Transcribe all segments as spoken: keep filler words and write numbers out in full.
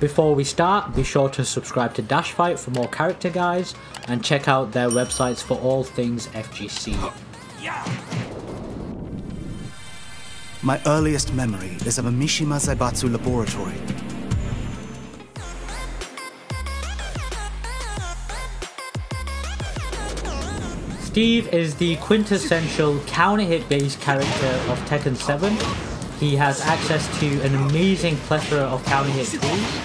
Before we start, be sure to subscribe to Dash Fight for more character guides and check out their websites for all things F G C. My earliest memory is of a Mishima Zaibatsu laboratory. Steve is the quintessential counter hit based character of Tekken seven. He has access to an amazing plethora of counter hit tools.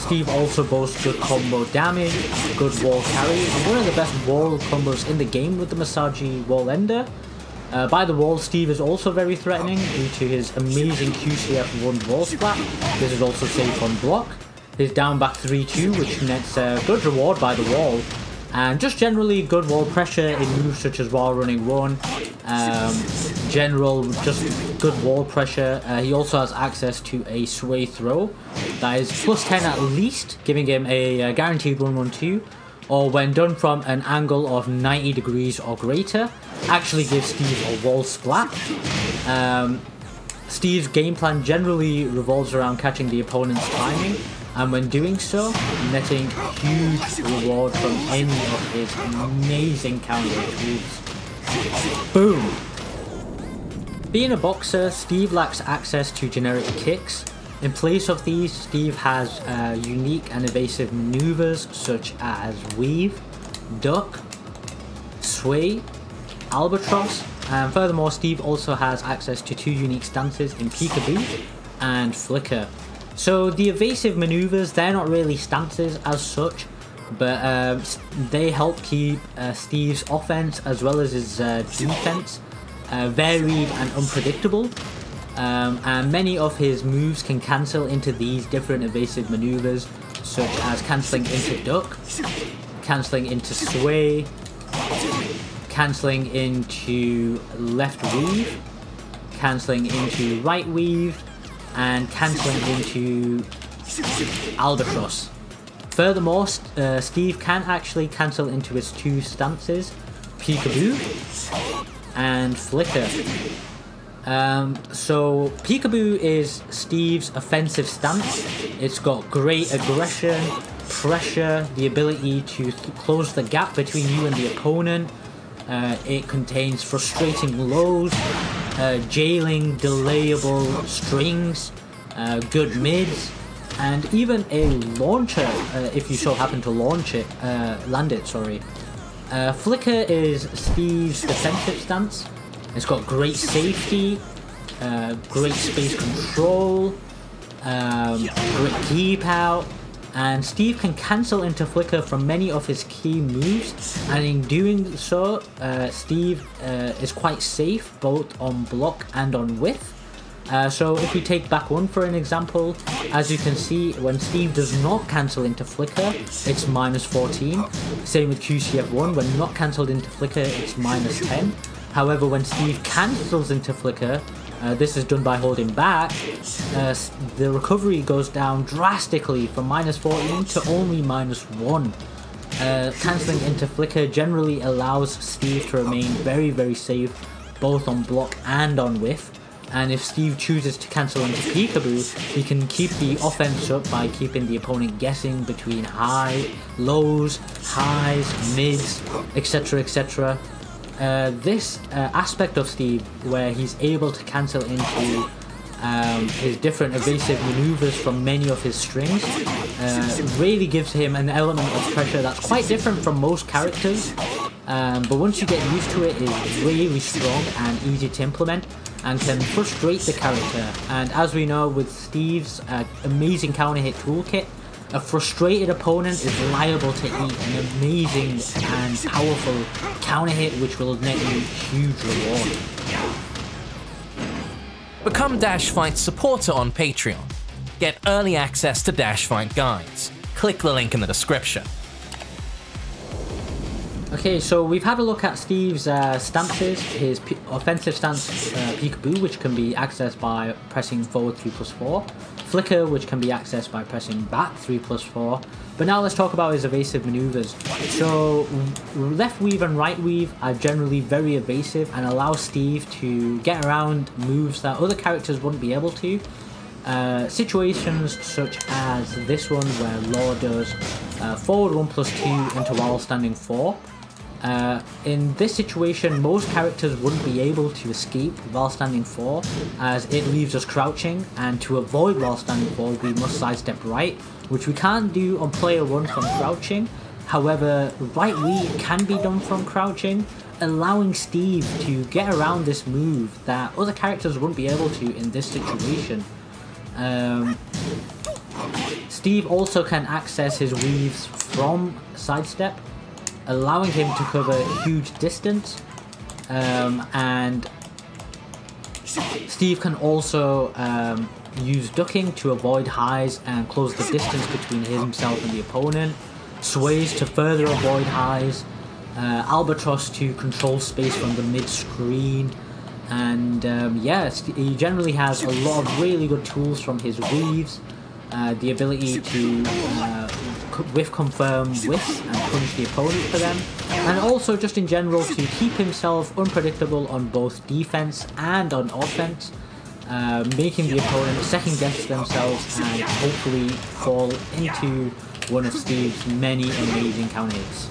Steve also boasts good combo damage, good wall carry, and one of the best wall combos in the game with the Musashi Wall Ender. Uh, by the wall, Steve is also very threatening due to his amazing Q C F one wall splat. This is also safe on block. His down back three two, which nets a good reward by the wall. And just generally good wall pressure in moves such as while running run, um, general just good wall pressure. Uh, he also has access to a sway throw that is plus ten at least, giving him a, a guaranteed one one two, or when done from an angle of ninety degrees or greater, actually gives Steve a wall splat. Um, Steve's game plan generally revolves around catching the opponent's timing, and when doing so, netting huge reward from any of his amazing counter moves. Boom! Being a boxer, Steve lacks access to generic kicks. In place of these, Steve has uh, unique and evasive maneuvers such as weave, duck, sway, albatross, and furthermore, Steve also has access to two unique stances in Peekaboo and Flicker. So the evasive maneuvers, they're not really stances as such, but uh, they help keep uh, Steve's offense as well as his uh, defense uh, varied and unpredictable. Um, and many of his moves can cancel into these different evasive maneuvers, such as cancelling into duck, cancelling into sway, cancelling into left weave, cancelling into right weave, and cancelling into albatross. Furthermore, uh, Steve can actually cancel into his two stances, Peekaboo and Flicker. Um, so Peekaboo is Steve's offensive stance. It's got great aggression, pressure, the ability to th close the gap between you and the opponent. Uh, it contains frustrating lows, Uh, jailing, delayable strings, uh, good mids, and even a launcher, uh, if you so happen to launch it, uh, land it, sorry. Uh, Flicker is Steve's defensive stance. It's got great safety, uh, great space control, um, great keep out, and Steve can cancel into Flicker from many of his key moves, and in doing so, uh, Steve uh, is quite safe both on block and on width. Uh, so if we take back one for an example, as you can see, when Steve does not cancel into Flicker, it's minus fourteen. Same with Q C F one, when not cancelled into Flicker, it's minus ten. However, when Steve cancels into Flicker, Uh, this is done by holding back, uh, the recovery goes down drastically from minus fourteen to only minus one. Uh, cancelling into Flicker generally allows Steve to remain very very safe both on block and on whiff, and if Steve chooses to cancel into Peekaboo, he can keep the offense up by keeping the opponent guessing between high, lows, highs, mids, etc, et cetera. Uh, this uh, aspect of Steve, where he's able to cancel into um, his different evasive maneuvers from many of his strings, uh, really gives him an element of pressure that's quite different from most characters, um, but once you get used to it, it's really strong and easy to implement and can frustrate the character. And as we know, with Steve's uh, amazing counter hit toolkit, a frustrated opponent is liable to eat an amazing and powerful counter hit which will net you huge reward. Become Dash Fight's supporter on Patreon. Get early access to Dash Fight guides. Click the link in the description. Okay, so we've had a look at Steve's uh, stances, his p offensive stance uh, Peekaboo, which can be accessed by pressing forward three plus four, Flicker, which can be accessed by pressing back three plus four, but now let's talk about his evasive maneuvers. So left weave and right weave are generally very evasive and allow Steve to get around moves that other characters wouldn't be able to. Uh, situations such as this one where Law does uh, forward one plus two into while standing four. Uh, in this situation, most characters wouldn't be able to escape while standing four, as it leaves us crouching, and to avoid while standing four we must sidestep right, which we can't do on player one from crouching. However, right weave can be done from crouching, allowing Steve to get around this move that other characters wouldn't be able to in this situation. Um, Steve also can access his weaves from sidestep, allowing him to cover huge distance, um, and Steve can also um, use ducking to avoid highs and close the distance between himself and the opponent, sways to further avoid highs, uh, Albatross to control space from the mid-screen, and um, yes, he generally has a lot of really good tools from his weaves, uh, the ability to uh, whiff confirm whiffs and punish the opponent for them, and also just in general to keep himself unpredictable on both defense and on offense, uh, making the opponent second guess themselves and hopefully fall into one of Steve's many amazing counters.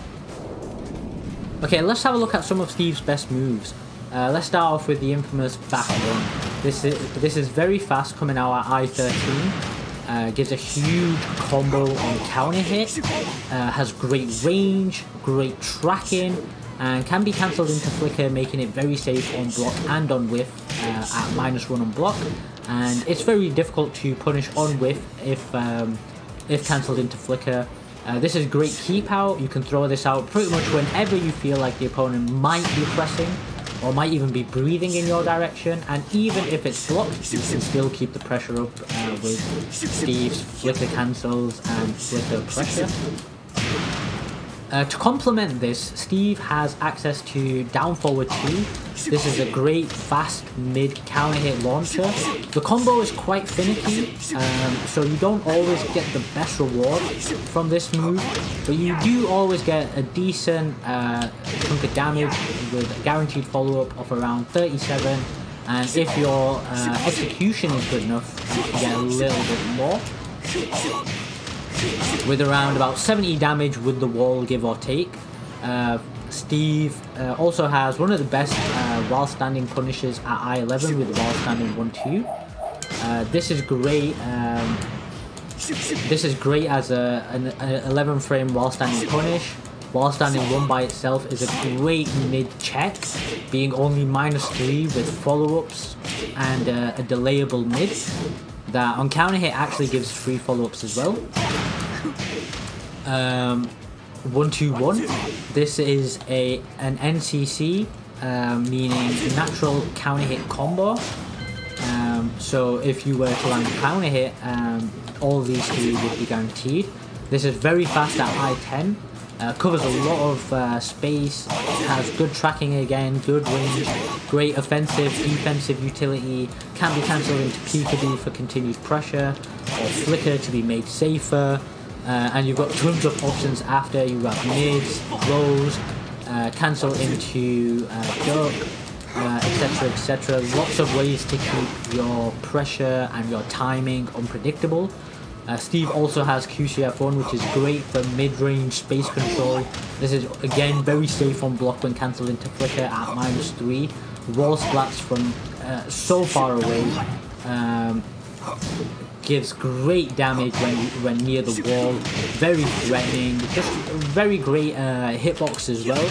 Okay, let's have a look at some of Steve's best moves. Uh, let's start off with the infamous back one. This is this is very fast, coming out at I thirteen. Uh, gives a huge combo on counter hit. Uh, has great range, great tracking, and can be cancelled into Flicker, making it very safe on block and on whiff uh, at minus one on block. And it's very difficult to punish on whiff if um, if cancelled into Flicker. Uh, this is great keep out. You can throw this out pretty much whenever you feel like the opponent might be pressing, or might even be breathing in your direction, and even if it's blocked, you can still keep the pressure up uh, with Steve's Flicker cancels and Flicker pressure. Uh, to complement this, Steve has access to down forward two. This is a great fast mid counter hit launcher. The combo is quite finicky, um, so you don't always get the best reward from this move, but you do always get a decent uh, chunk of damage with a guaranteed follow up of around thirty-seven, and if your uh, execution is good enough, you can get a little bit more, with around about seventy damage with the wall, give or take. Uh, Steve uh, also has one of the best uh, while standing punishes at I eleven with while standing one two. Uh, this is great. Um, this is great as a an, an eleven frame while standing punish. While standing one by itself is a great mid check, being only minus three with follow ups and uh, a delayable mid. That on counter hit actually gives free follow-ups as well. Um, one two one. This is a an N C C, uh, meaning natural counter hit combo. Um, so if you were to land a counter hit, um, all these three would be guaranteed. This is very fast at I ten. Uh, covers a lot of uh, space, has good tracking again, good range, great offensive, defensive utility, can be cancelled into Peekaboo for continued pressure, or Flicker to be made safer, uh, and you've got tons of options after. You have mids, rolls, uh, cancel into uh, duck, uh, etc, et cetera. Lots of ways to keep your pressure and your timing unpredictable. Uh, Steve also has Q C F one, which is great for mid-range space control. This is again very safe on block when cancelled into Flicker at minus three. Wall splats from uh, so far away, um, gives great damage when when near the wall. Very threatening, just very great uh, hitbox as well.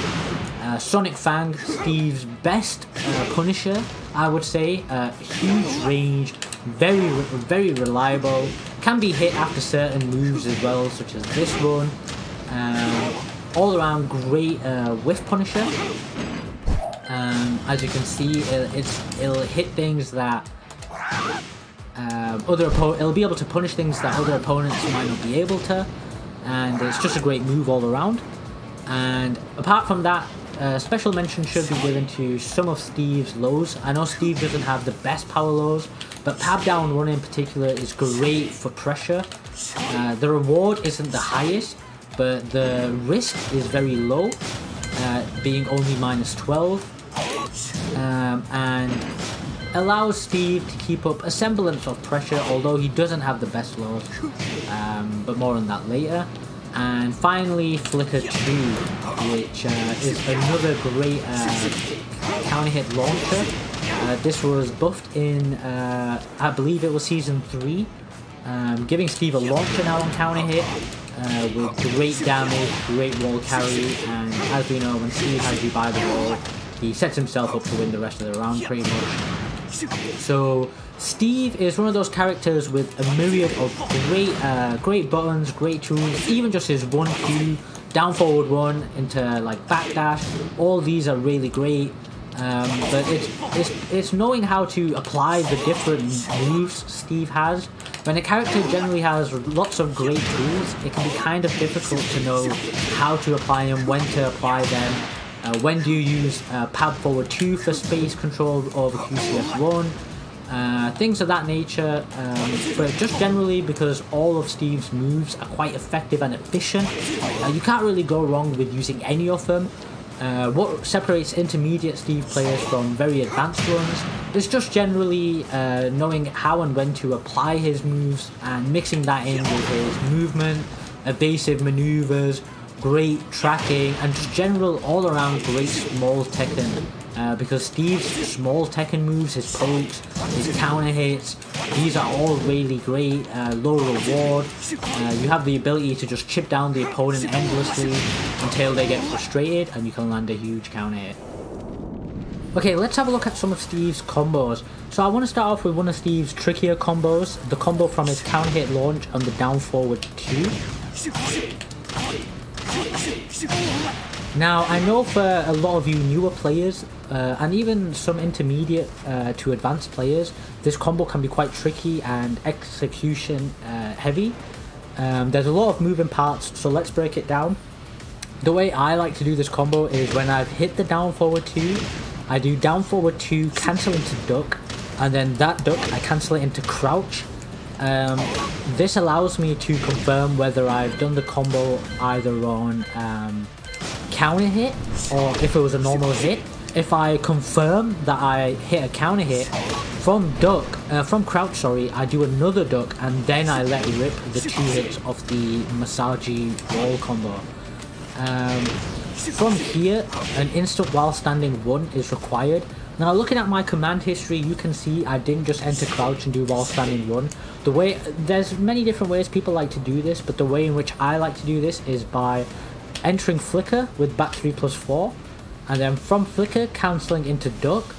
Uh, Sonic Fang, Steve's best uh, punisher, I would say. Uh, huge range, very very reliable. Can be hit after certain moves as well, such as this one. Um, all around great uh, whiff punisher. Um, as you can see, it, it's, it'll hit things that um, other opponents. It'll be able to punish things that other opponents might not be able to, and it's just a great move all around. And apart from that, uh, special mention should be given to some of Steve's lows. I know Steve doesn't have the best power lows, but Pab Down Run in particular is great for pressure. Uh, the reward isn't the highest, but the risk is very low, uh, being only minus twelve. Um, and allows Steve to keep up a semblance of pressure, although he doesn't have the best lows, um, but more on that later. And finally, Flicker two, which uh, is another great uh, counter hit launcher. Uh, this was buffed in, uh, I believe it was Season three, um, giving Steve a launcher now on counter hit, uh, with great damage, great wall carry, and as we know, when Steve has you by the wall, he sets himself up to win the rest of the round pretty much. So Steve is one of those characters with a myriad of great uh, great buttons, great tools, even just his one Q, down forward one into like backdash, all these are really great, um, but it's, it's, it's knowing how to apply the different moves Steve has. When a character generally has lots of great tools, it can be kind of difficult to know how to apply them, when to apply them. Uh, when do you use uh, Pab Forward two for space control over Q C F one? Uh, things of that nature, um, but just generally because all of Steve's moves are quite effective and efficient, uh, you can't really go wrong with using any of them. Uh, what separates intermediate Steve players from very advanced ones is just generally uh, knowing how and when to apply his moves and mixing that in with his movement, evasive maneuvers, great tracking, and just general all-around great small Tekken, uh, because Steve's small Tekken moves, his pokes, his counter hits, these are all really great, uh, low reward. Uh, you have the ability to just chip down the opponent endlessly until they get frustrated and you can land a huge counter hit. Okay, let's have a look at some of Steve's combos. So I want to start off with one of Steve's trickier combos, the combo from his counter hit launch and the down forward two. Now, I know for a lot of you newer players, uh, and even some intermediate uh, to advanced players, this combo can be quite tricky and execution uh, heavy. Um, there's a lot of moving parts, so let's break it down. The way I like to do this combo is when I've hit the down forward two, I do down forward two, cancel into duck, and then that duck, I cancel it into crouch. Um, this allows me to confirm whether I've done the combo either on um, counter hit or if it was a normal hit. If I confirm that I hit a counter hit from duck, uh, from crouch, sorry, I do another duck and then I let rip the two hits of the Musashi Wall combo. Um, from here, an instant while standing one is required. Now, looking at my command history, you can see I didn't just enter crouch and do while standing run. The way, there's many different ways people like to do this, but the way in which I like to do this is by entering Flicker with back three plus four, and then from Flicker cancelling into duck,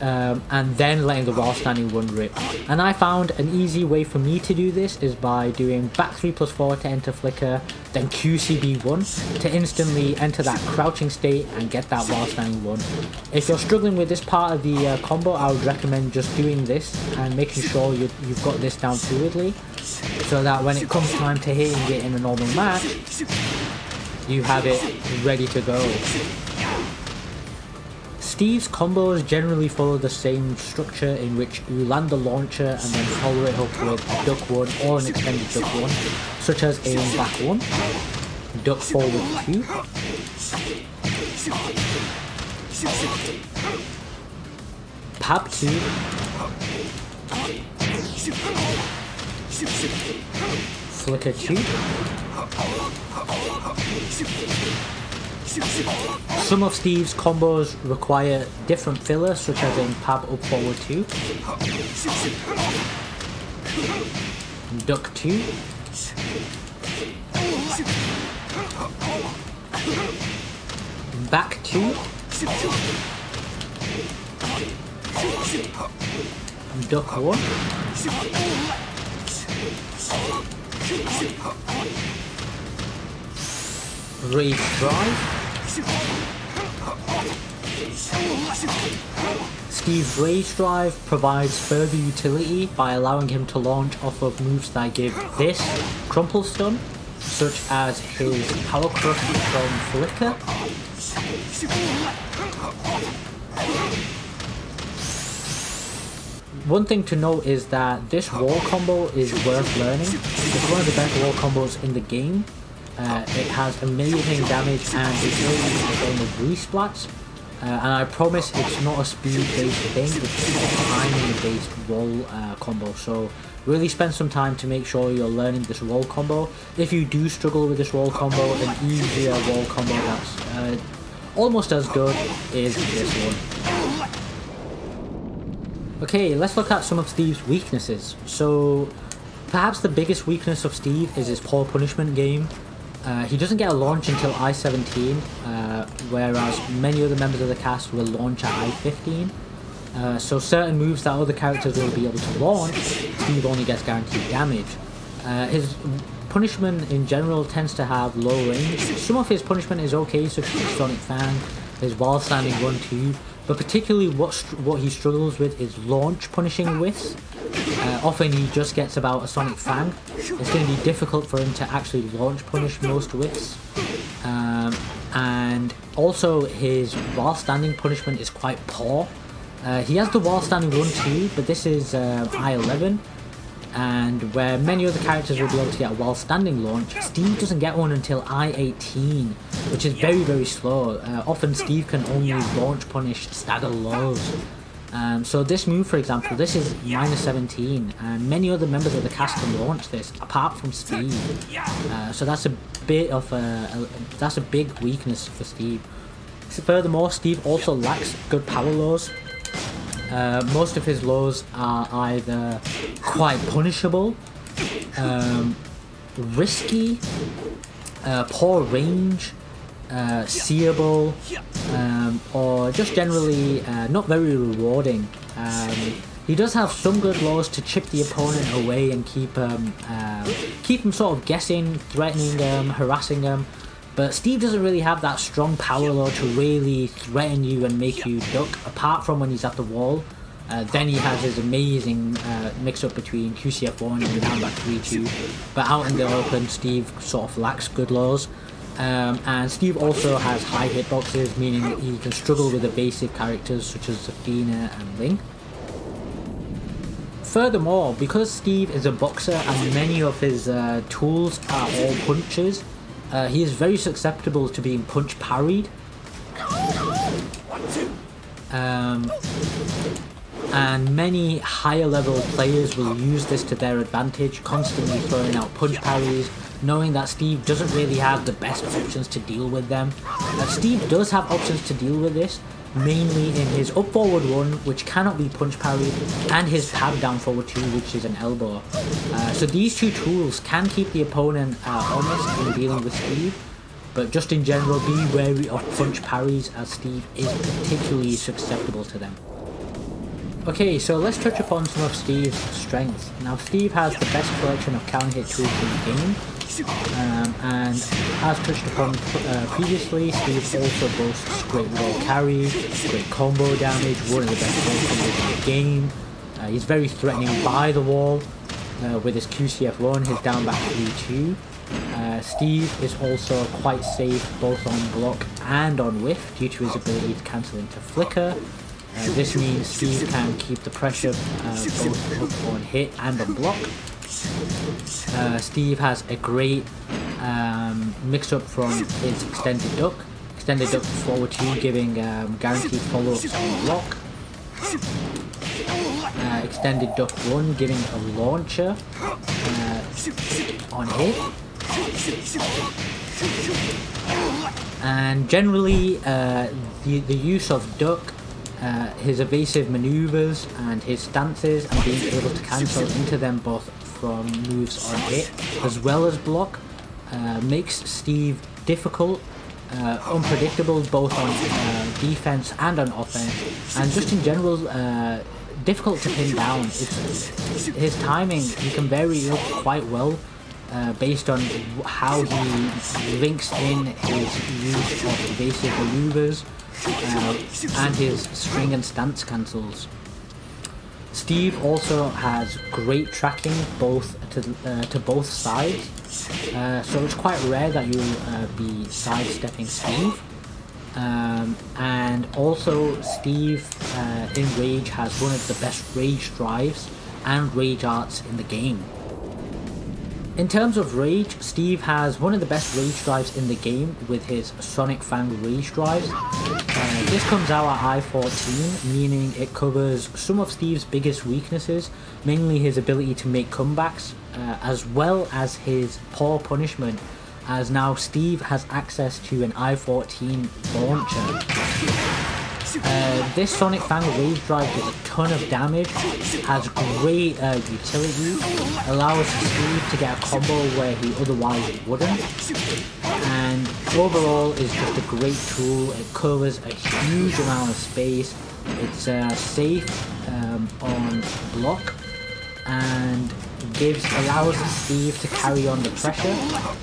um, and then letting the while standing run rip. And I found an easy way for me to do this is by doing back three plus four to enter Flicker, then Q C B one to instantly enter that crouching state and get that while standing one. If you're struggling with this part of the uh, combo, I would recommend just doing this and making sure you, you've got this down fluidly, so that when it comes time to hitting it in a normal match, you have it ready to go. Steve's combos generally follow the same structure in which you land the launcher and then follow it up with a duck one or an extended duck one, such as aim back one, duck forward two, pab two, flicker two, Some of Steve's combos require different fillers, such as in Pab Up Forward two, Duck two, Back two, Duck one, Rage Drive. Steve's Rage Drive provides further utility by allowing him to launch off of moves that give this, Crumple Stun, such as his Power Crush from Flicker. One thing to note is that this wall combo is worth learning. It's one of the best wall combos in the game. Uh, it has amazing damage and it's really in the resplats. Uh, and I promise it's not a speed-based thing, it's a timing-based roll uh, combo, so really spend some time to make sure you're learning this roll combo. If you do struggle with this roll combo, an easier roll combo that's uh, almost as good is this one. Okay, let's look at some of Steve's weaknesses. So, perhaps the biggest weakness of Steve is his poor punishment game. Uh, he doesn't get a launch until I seventeen, uh, whereas many other members of the cast will launch at I fifteen. Uh, so certain moves that other characters will be able to launch, Steve only gets guaranteed damage. Uh, his punishment in general tends to have low range. Some of his punishment is okay, such as Sonic Fang, his while standing one two, but particularly what, what he struggles with is launch punishing whiffs. Uh, often he just gets about a Sonic Fang. It's going to be difficult for him to actually launch punish most whiffs. Um, and also his while standing punishment is quite poor. Uh, he has the while standing one two, but this is uh, I eleven. And where many other characters will be able to get a while standing launch, Steve doesn't get one until I eighteen, which is very very slow. Uh, often Steve can only launch punish stagger lows. Um, so this move, for example, this is minus seventeen, and many other members of the cast can launch this, apart from Steve. Uh, so that's a bit of a, a that's a big weakness for Steve. Furthermore, Steve also lacks good power lows. Uh, most of his lows are either quite punishable, um, risky, uh, poor range, Uh, seeable, um, or just generally uh, not very rewarding. Um, he does have some good laws to chip the opponent away and keep um, um, keep them sort of guessing, threatening them, harassing them. But Steve doesn't really have that strong power law to really threaten you and make you duck, apart from when he's at the wall. Uh, then he has his amazing uh, mix-up between Q C F one and down back three two. But out in the open, Steve sort of lacks good laws. Um, and Steve also has high hitboxes, meaning he can struggle with evasive characters such as Zafina and Ling. Furthermore, because Steve is a boxer and many of his uh, tools are all punches, uh, he is very susceptible to being punch parried. Um, and many higher level players will use this to their advantage, constantly throwing out punch parries, knowing that Steve doesn't really have the best options to deal with them. Uh, Steve does have options to deal with this, mainly in his up forward one, which cannot be punch parried, and his pad down forward two, which is an elbow. Uh, so these two tools can keep the opponent uh, honest in dealing with Steve, but just in general be wary of punch parries as Steve is particularly susceptible to them. Okay, so let's touch upon some of Steve's strengths. Now Steve has the best collection of counter hit tools in the game. Um, and as touched upon uh, previously, Steve also boasts great roll carry, great combo damage, one of the best roll combos in the game. Uh, he's very threatening by the wall uh, with his Q C F one, his down back three two. Uh, Steve is also quite safe both on block and on whiff due to his ability to cancel into Flicker. Uh, this means Steve can keep the pressure uh, both on hit and on block. Uh, Steve has a great um, mix-up from his extended duck, extended duck forward two, giving um, guaranteed follow-ups on block. Uh, extended duck one, giving a launcher uh, on hit. And generally, uh, the the use of duck, uh, his evasive maneuvers, and his stances, and being able to cancel into them both from moves on hit as well as block uh, makes Steve difficult, uh, unpredictable both on uh, defense and on offense, and just in general uh, difficult to pin down. It's, his timing, he can vary up quite well uh, based on how he links in his use of evasive maneuvers uh, and his string and stance cancels. Steve also has great tracking both to, uh, to both sides, Uh, so it's quite rare that you'll uh, be sidestepping Steve. Um, and also Steve uh, in Rage has one of the best Rage Drives and Rage Arts in the game. In terms of Rage, Steve has one of the best Rage Drives in the game with his Sonic Fang Rage Drives. Uh, this comes out at I fourteen, meaning it covers some of Steve's biggest weaknesses, mainly his ability to make comebacks, uh, as well as his poor punishment, as now Steve has access to an I fourteen launcher. Uh, this Sonic Fang Rage Drive does a ton of damage, has great uh, utility, allows Steve to get a combo where he otherwise wouldn't, and overall is just a great tool. It covers a huge amount of space, it's uh, safe um, on block, and gives allows Steve to carry on the pressure,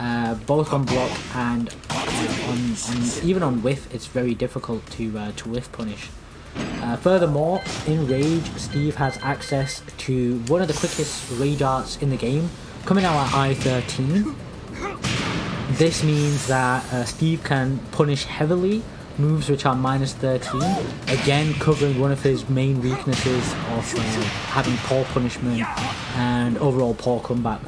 uh, both on block and On, on, even on whiff. It's very difficult to uh, to whiff punish. Uh, furthermore, in Rage, Steve has access to one of the quickest Rage Arts in the game, coming out at I thirteen. This means that uh, Steve can punish heavily moves which are minus thirteen, again covering one of his main weaknesses of uh, having poor punishment and overall poor comeback.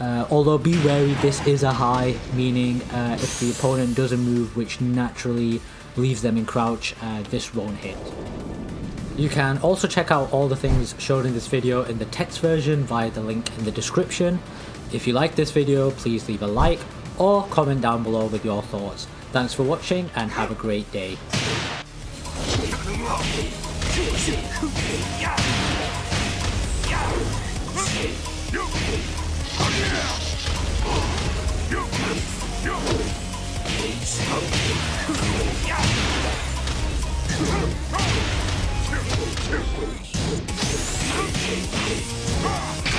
Uh, although be wary, this is a high, meaning uh, if the opponent does a move which naturally leaves them in crouch, uh, this won't hit. You can also check out all the things shown in this video in the text version via the link in the description. If you like this video, please leave a like or comment down below with your thoughts. Thanks for watching and have a great day. Yeah!